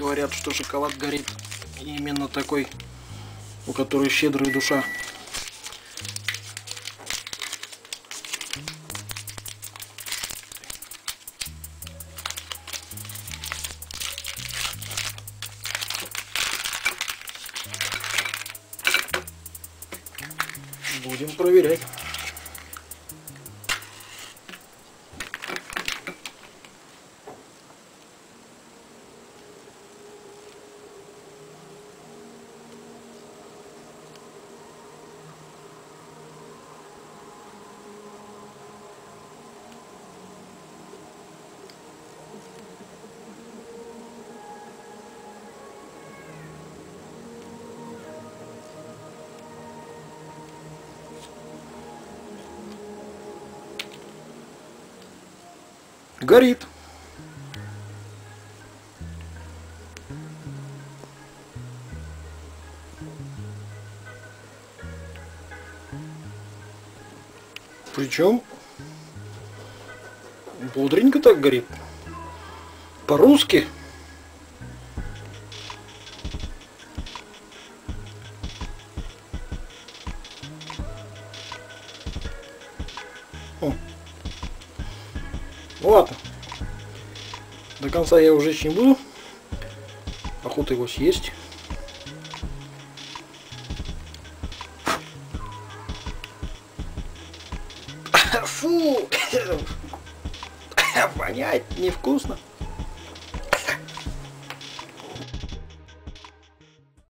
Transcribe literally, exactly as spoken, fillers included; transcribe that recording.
говорят, что шоколад горит именно такой, у которой щедрая душа. Будем проверять. Горит. Причем бодренько так горит. По-русски. Ладно, до конца я его жечь не буду, охота его съесть. Фу, понять невкусно.